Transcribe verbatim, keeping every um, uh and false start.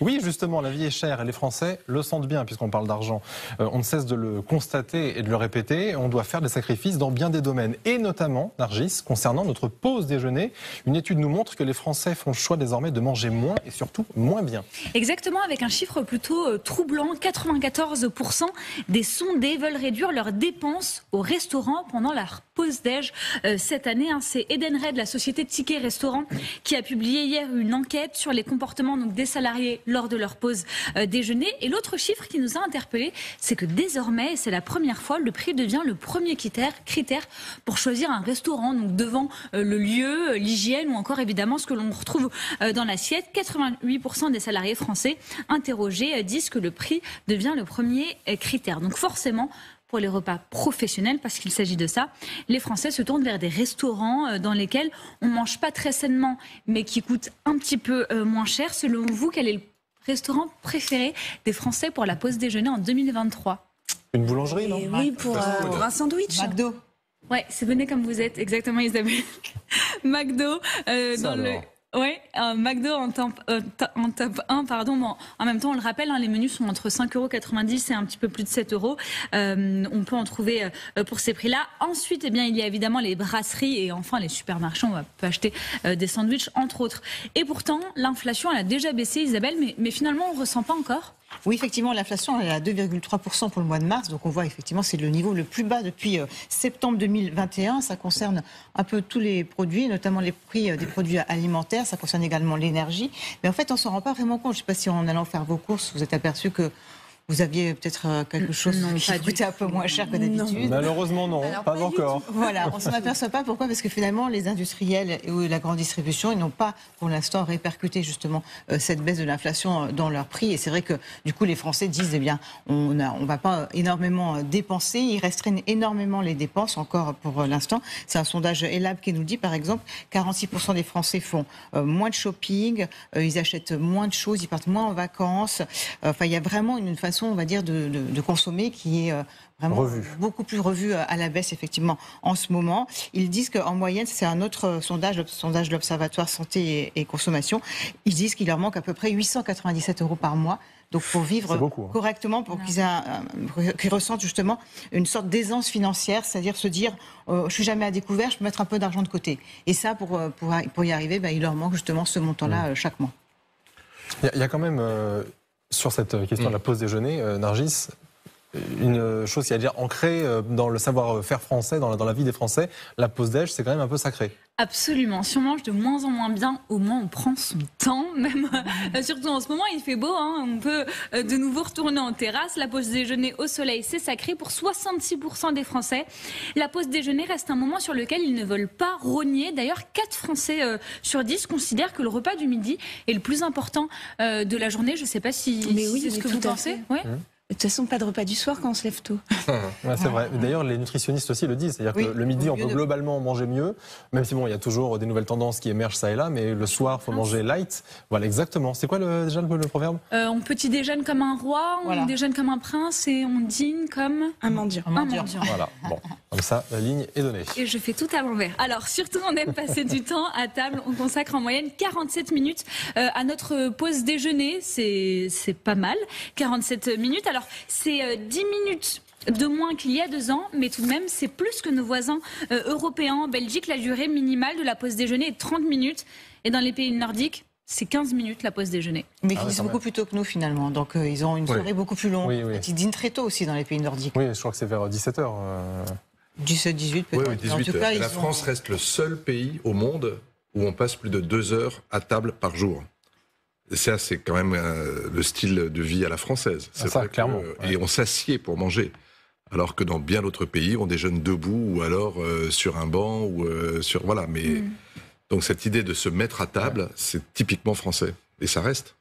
Oui, justement, la vie est chère et les Français le sentent bien puisqu'on parle d'argent. Euh, on ne cesse de le constater et de le répéter. On doit faire des sacrifices dans bien des domaines et notamment, Nargis, concernant notre pause déjeuner. Une étude nous montre que les Français font le choix désormais de manger moins et surtout moins bien. Exactement, avec un chiffre plutôt troublant. quatre-vingt-quatorze pour cent des sondés veulent réduire leurs dépenses au restaurant pendant leur pause déj euh, cette année. Hein, c'est Edenred, la société Ticket Restaurant, qui a publié hier une enquête sur les comportements donc, des salariés lors de leur pause euh, déjeuner. Et l'autre chiffre qui nous a interpellés, c'est que désormais, c'est la première fois, le prix devient le premier critère, critère pour choisir un restaurant, donc devant euh, le lieu, l'hygiène ou encore évidemment ce que l'on retrouve euh, dans l'assiette. quatre-vingt-huit pour cent des salariés français interrogés euh, disent que le prix devient le premier euh, critère. Donc forcément, pour les repas professionnels, parce qu'il s'agit de ça, les Français se tournent vers des restaurants dans lesquels on ne mange pas très sainement, mais qui coûtent un petit peu moins cher. Selon vous, quel est le restaurant préféré des Français pour la pause déjeuner en deux mille vingt-trois? Une boulangerie, non? Et oui, pour, euh, pour un sandwich. McDo. Ouais, c'est venez comme vous êtes, exactement, Isabelle. McDo, euh, dans le... Oui, un McDo en top, euh, en top un, pardon. Bon, en même temps, on le rappelle, hein, les menus sont entre cinq euros quatre-vingt-dix et un petit peu plus de sept euros. Euh, on peut en trouver euh, pour ces prix-là. Ensuite, eh bien, il y a évidemment les brasseries et enfin les supermarchés. On peut acheter euh, des sandwichs, entre autres. Et pourtant, l'inflation, elle a déjà baissé, Isabelle, mais, mais finalement, on ne ressent pas encore. Oui, effectivement, l'inflation est à deux virgule trois pour cent pour le mois de mars. Donc on voit effectivement c'est le niveau le plus bas depuis septembre deux mille vingt et un. Ça concerne un peu tous les produits, notamment les prix des produits alimentaires. Ça concerne également l'énergie. Mais en fait, on ne s'en rend pas vraiment compte. Je ne sais pas si en allant faire vos courses, vous êtes aperçu que vous aviez peut-être quelque chose non, qui coûtait un peu moins cher que d'habitude. Malheureusement, non. Alors, pas, pas encore. Voilà, on ne s'en aperçoit pas. Pourquoi? Parce que finalement, les industriels et la grande distribution, ils n'ont pas, pour l'instant, répercuté justement euh, cette baisse de l'inflation dans leurs prix. Et c'est vrai que, du coup, les Français disent, eh bien, on ne va pas énormément dépenser. Ils restreignent énormément les dépenses, encore pour l'instant. C'est un sondage Elab qui nous dit, par exemple, quarante-six pour cent des Français font euh, moins de shopping, euh, ils achètent moins de choses, ils partent moins en vacances. Enfin, euh, il y a vraiment une façon, on va dire, de, de, de consommer qui est euh, vraiment revue. Beaucoup plus revue à la baisse, effectivement, en ce moment. Ils disent qu'en moyenne, c'est un autre sondage, le sondage de l'Observatoire Santé et, et Consommation, ils disent qu'il leur manque à peu près huit cent quatre-vingt-dix-sept euros par mois. Donc pour vivre beaucoup, hein, correctement, pour qu'ils, a, qu'ils ressentent justement une sorte d'aisance financière, c'est-à-dire se dire euh, je suis jamais à découvert, je peux mettre un peu d'argent de côté. Et ça, pour, pour, pour y arriver, bah, il leur manque justement ce montant-là mmh. chaque mois. Il y, y a quand même... Euh... Sur cette question de la pause déjeuner, Nargis, une chose qui est déjà ancrée dans le savoir-faire français, dans la, dans la vie des Français, la pause déj, c'est quand même un peu sacré. Absolument. Si on mange de moins en moins bien, au moins on prend son temps, même euh, surtout en ce moment, il fait beau, hein, on peut euh, de nouveau retourner en terrasse. La pause déjeuner au soleil, c'est sacré pour soixante-six pour cent des Français. La pause déjeuner reste un moment sur lequel ils ne veulent pas rogner. D'ailleurs, quatre Français euh, sur dix considèrent que le repas du midi est le plus important euh, de la journée. Je ne sais pas si, mais oui, c'est ce mais que vous pensez. Oui. Mmh. De toute façon, pas de repas du soir quand on se lève tôt. Ouais, c'est vrai. D'ailleurs, les nutritionnistes aussi le disent. C'est-à-dire oui, que le midi, on peut globalement manger mieux. Même si, bon, il y a toujours des nouvelles tendances qui émergent ça et là, mais le soir, il faut manger light. Voilà, exactement. C'est quoi le, déjà le, le proverbe euh, on petit déjeune comme un roi, on voilà. déjeune comme un prince et on dîne comme... Un mendiant. Un mendiant. Voilà, bon. Comme ça, la ligne est donnée. Et je fais tout à l'envers. Alors, surtout, on aime passer du temps à table. On consacre en moyenne quarante-sept minutes à notre pause déjeuner. C'est, c'est pas mal. quarante-sept minutes. Alors, c'est dix minutes de moins qu'il y a deux ans, mais tout de même, c'est plus que nos voisins euh, européens. En Belgique, la durée minimale de la pause déjeuner est trente minutes. Et dans les pays nordiques, c'est quinze minutes la pause déjeuner. Mais ah, ils sont beaucoup plus tôt que nous, finalement. Donc, euh, ils ont une soirée oui. beaucoup plus longue. Oui, oui. Ils dînent très tôt aussi dans les pays nordiques. Oui, je crois que c'est vers dix-sept heures. Euh... dix-sept dix-huit peut-être. Oui, oui, dix-huit en tout cas, la France ont... reste le seul pays au monde où on passe plus de deux heures à table par jour. Ça, c'est quand même euh, le style de vie à la française. C'est ah, ça, vrai clairement. Que, ouais. Et on s'assied pour manger. Alors que dans bien d'autres pays, on déjeune debout ou alors euh, sur un banc ou euh, sur... Voilà, mais... Mm. Donc cette idée de se mettre à table, ouais. c'est typiquement français. Et ça reste.